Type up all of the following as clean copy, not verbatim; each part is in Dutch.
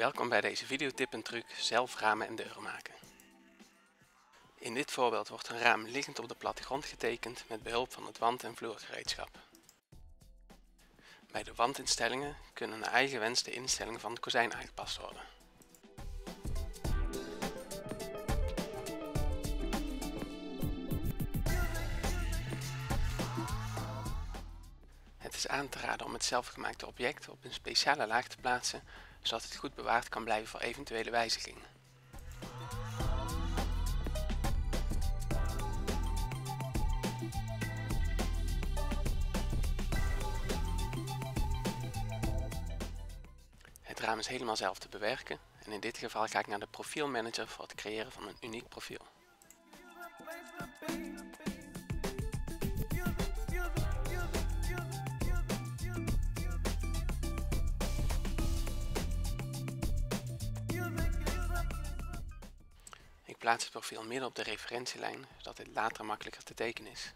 Welkom bij deze videotip en truc zelf ramen en deuren maken. In dit voorbeeld wordt een raam liggend op de plattegrond getekend met behulp van het wand- en vloergereedschap. Bij de wandinstellingen kunnen naar eigen wens de instellingen van het kozijn aangepast worden. Het is aan te raden om het zelfgemaakte object op een speciale laag te plaatsen, zodat het goed bewaard kan blijven voor eventuele wijzigingen. Het raam is helemaal zelf te bewerken en in dit geval ga ik naar de profielmanager voor het creëren van een uniek profiel. Ik plaats het profiel midden op de referentielijn, zodat dit later makkelijker te tekenen is.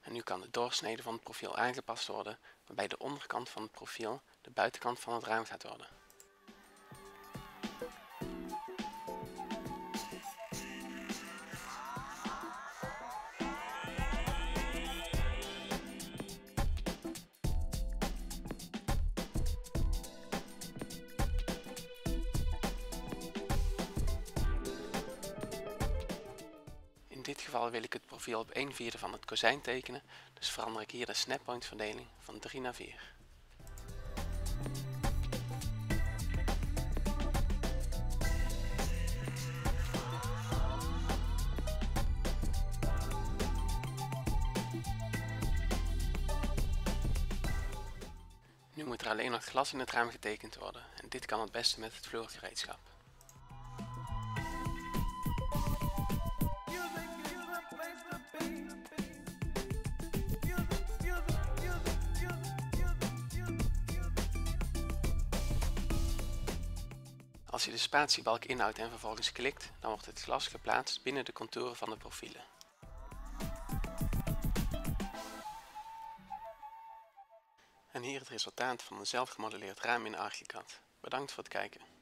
En nu kan de doorsnede van het profiel aangepast worden, waarbij de onderkant van het profiel de buitenkant van het raam gaat worden. In dit geval wil ik het profiel op 1/4 van het kozijn tekenen, dus verander ik hier de snappoint verdeling van 3 naar 4. Nu moet er alleen nog glas in het raam getekend worden en dit kan het beste met het vloergereedschap. Als je de spatiebalk inhoudt en vervolgens klikt, dan wordt het glas geplaatst binnen de contouren van de profielen. En hier het resultaat van een zelfgemodelleerd raam in Archicad. Bedankt voor het kijken.